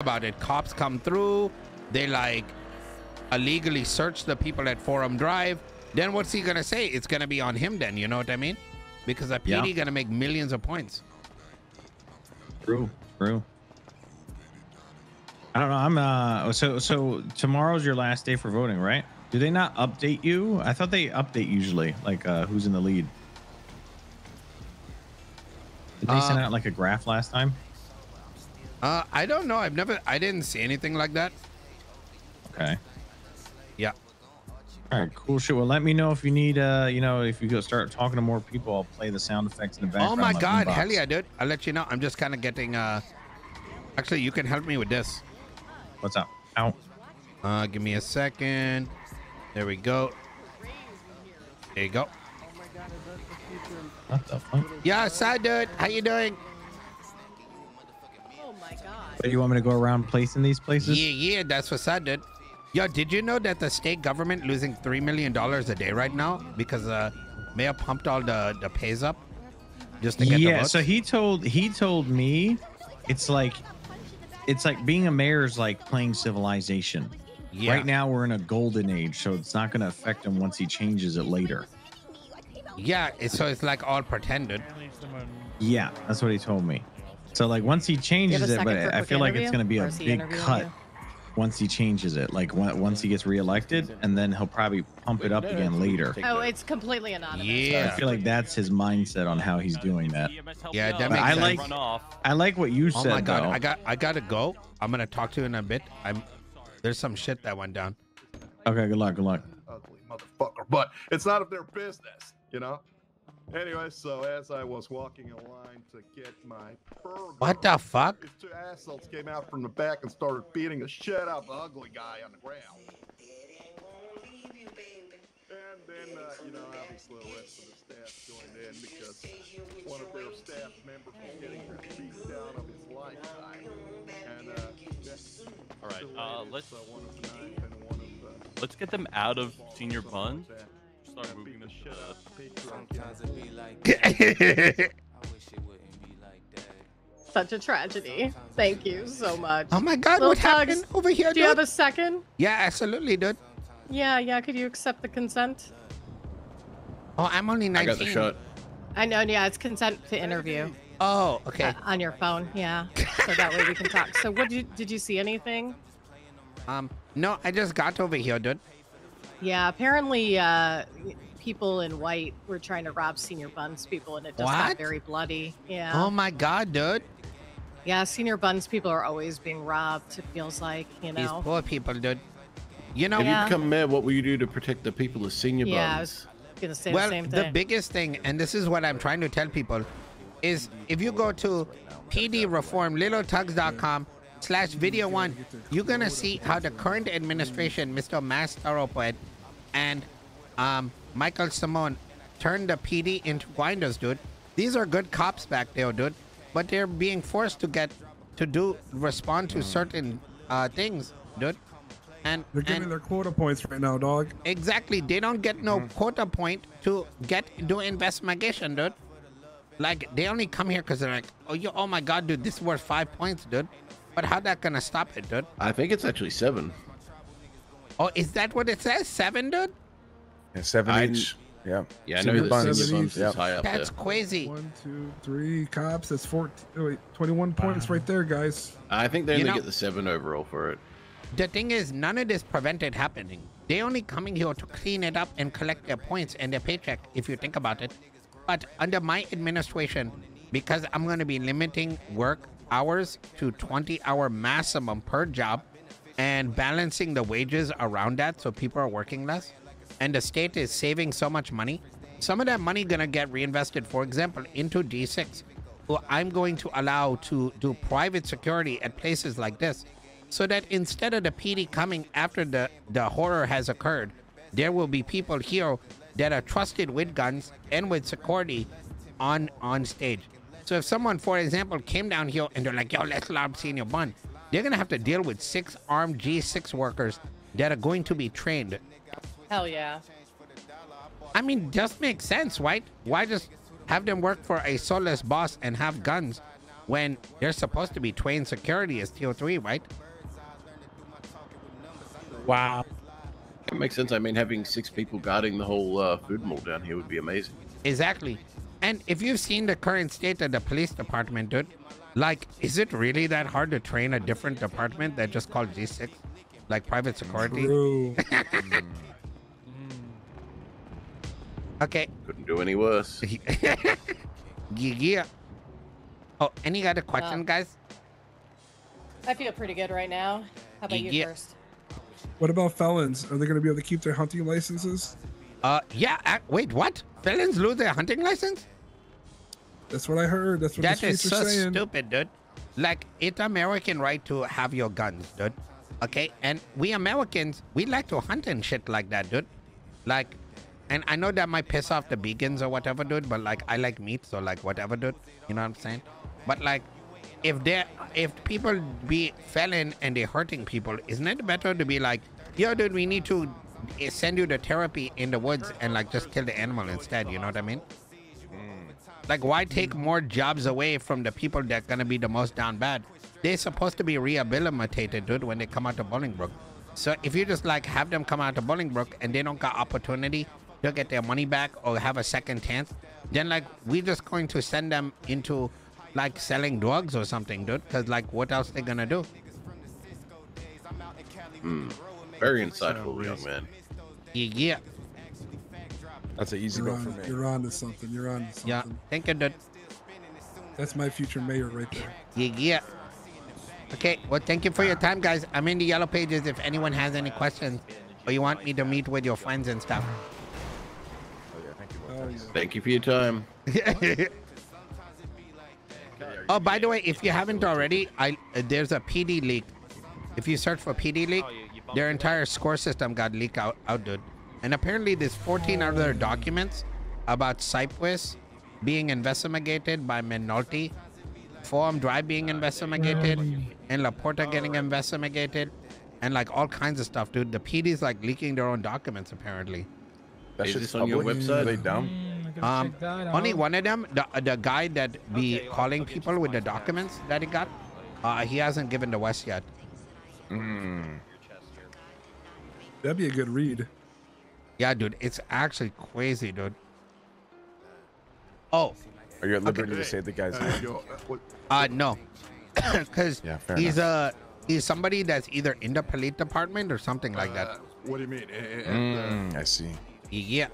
about it. Cops come through, they like illegally search the people at Forum Drive. Then what's he gonna say? It's gonna be on him then, you know what I mean? Because the PD gonna make millions of points. True, true. I don't know. I'm so tomorrow's your last day for voting, right? Do they not update you? I thought they update usually, like who's in the lead. Did they send out like a graph last time? I don't know. I didn't see anything like that. Okay. Yeah. All right. Cool shit. Well, let me know if you need, you know, if you go start talking to more people, I'll play the sound effects in the background. Oh my God. Hell yeah, dude. I'll let you know. I'm just kind of getting, actually you can help me with this. What's up? Ow. Give me a second. There we go. There you go. What the fuck? Yeah, side dude. How you doing? Oh my God. So you want me to go around placing these places? Yeah, yeah. That's what's up, dude. Yo, did you know that the state government losing $3 million a day right now because mayor pumped all the pays up just to get the votes? So he told me it's like being a mayor is like playing Civilization. Yeah. Right now we're in a golden age, so it's not going to affect him once he changes it later. Yeah, so it's like all pretended. Yeah, that's what he told me. So like once he changes it, but I feel like it's going to be a big cut once he changes it, like once he gets reelected, and then he'll probably pump it up again later. Oh, it's completely anonymous. Yeah, so I feel like that's his mindset on how he's doing that. Yeah, that makes sense. I like what you said. Oh my God, though. I gotta go. I'm gonna talk to you in a bit. There's some shit that went down. Okay, good luck. Ugly motherfucker, but it's not of their business. You know? Anyway, so as I was walking in line to get my burger, what the fuck? These two assholes came out from the back and started beating the shit out of the ugly guy on the ground. And then, you know, obviously the rest of the staff joined in because one of their staff members was getting beat down of his lifetime. And, all right, let's get them out of Senior Buns. Such a tragedy. Thank you so much. Oh my God, Little what Tuggz, happened over here? Do you have a second? Yeah, absolutely, dude. Yeah. Could you accept the consent? Oh, I'm only 19. I got the shot. I know. Yeah, it's consent to interview. Oh, okay. On your phone, yeah. So that way we can talk. So, what did you see anything? No, I just got over here, dude. Yeah, apparently people in white were trying to rob Senior Buns people, and it just got very bloody. Yeah. Oh my God, dude. Yeah, Senior Buns people are always being robbed, it feels like, you know. These poor people, dude. You know, if you become mayor, what will you do to protect the people of Senior Buns? Yeah, I was going to say the same thing. The biggest thing, and this is what I'm trying to tell people, is if you go to pdreformlittletugs.com/video1, you're gonna see how the current administration, Mr. Mastaro and Michael Simone, turned the PD into grinders, dude. These are good cops back there, dude, but they're being forced to respond to certain things, dude. And they're giving their quota points right now, dog. Exactly, they don't get no quota point to do investigation, dude. Like they only come here because they're like, oh my God, dude, this is worth 5 points, dude. But how that gonna stop it, dude? I think it's actually 7. Oh, is that what it says? 7, dude? Yeah, 7 each. Yeah. Yeah, I know the Buns is high up. That's crazy. 1, 2, 3 cops. That's 21 points right there, guys. I think they only get the 7 overall for it. The thing is, none of this prevented happening. They only coming here to clean it up and collect their points and their paycheck, if you think about it. But under my administration, because I'm gonna be limiting work hours to 20-hour maximum per job and balancing the wages around that so people are working less, and the state is saving so much money, some of that money gonna get reinvested, for example, into G6, who I'm going to allow to do private security at places like this, so that instead of the PD coming after the horror has occurred, there will be people here that are trusted with guns and with security on stage. So if someone, for example, came down here and they're like, yo, let's lob Senior Bun, they're going to have to deal with 6 armed G6 workers that are going to be trained. Hell yeah. I mean, just makes sense, right? Why just have them work for a soulless boss and have guns when they're supposed to be trained security as TO3, right? Wow. That makes sense. I mean, having 6 people guarding the whole food mall down here would be amazing. Exactly. And if you've seen the current state of the police department, dude, like, is it really that hard to train a different department that just called G6? Like private security? True. Okay. Couldn't do any worse. Yeah. Oh, any other question, guys? I feel pretty good right now. How about you first? What about felons? Are they going to be able to keep their hunting licenses? Yeah. Wait, what? Felons lose their hunting license? That's what I heard. That's what the streets are saying. That is so stupid, dude. Like, it's American right to have your guns, dude. Okay? And we Americans, we like to hunt and shit like that, dude. Like, and I know that might piss off the vegans or whatever, dude, but like, I like meat, so like, whatever, dude. You know what I'm saying? But like, if people be felon and they're hurting people, isn't it better to be like, yo, dude, we need to send you to therapy in the woods and like just kill the animal instead? You know what I mean? Like, why take more jobs away from the people that are gonna be the most down bad? They're supposed to be rehabilitated, dude, when they come out of Bolingbroke. So if you just like have them come out of Bolingbroke and they don't got opportunity, they'll get their money back or have a second chance, then like we're just going to send them into like selling drugs or something, dude, because like what else they gonna do? Very insightful, young man. Yeah. That's an easy one for me. You're on to something. You're on to something. Yeah. Thank you, dude. That's my future mayor right there. Yeah. Okay. Well, thank you for your time, guys. I'm in the yellow pages if anyone has any questions or you want me to meet with your friends and stuff. Thank you for your time. Oh, by the way, if you haven't already, there's a PD leak. If you search for PD leak, their entire score system got leaked out, dude. And apparently there's 14 other documents about Cyprus being investigated by Menotti, Forum Drive being investigated, and Laporta getting investigated, and like all kinds of stuff, dude. The PD's like leaking their own documents apparently. That's just on your website. Are they dumb? Only one of them, the guy that be calling people with the documents that he got, he hasn't given the West yet. That'd be a good read. Yeah, dude, it's actually crazy, dude. Oh. Are you at liberty to say the guy's name? No. Because he's somebody that's either in the police department or something like that. What do you mean? I see. Yeah.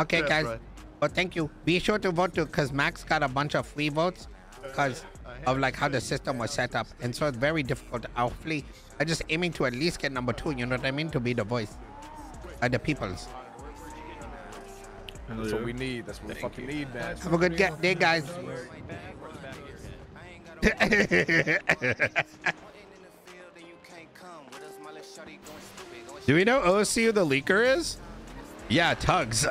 Okay, yeah, guys. Right. Well, thank you. Be sure to vote, too, because Max got a bunch of free votes because of like how the system was set up. And so it's very difficult. Hopefully, I'm just aiming to at least get #2, you know what I mean? To be the voice. The peoples. That's what we need. That's what we fucking need, man. Have a good day, guys. Do we know OC who the leaker is? Yeah, Tuggz.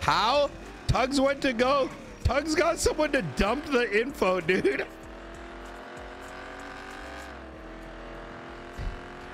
How Tuggz went to go? Tuggz got someone to dump the info, dude.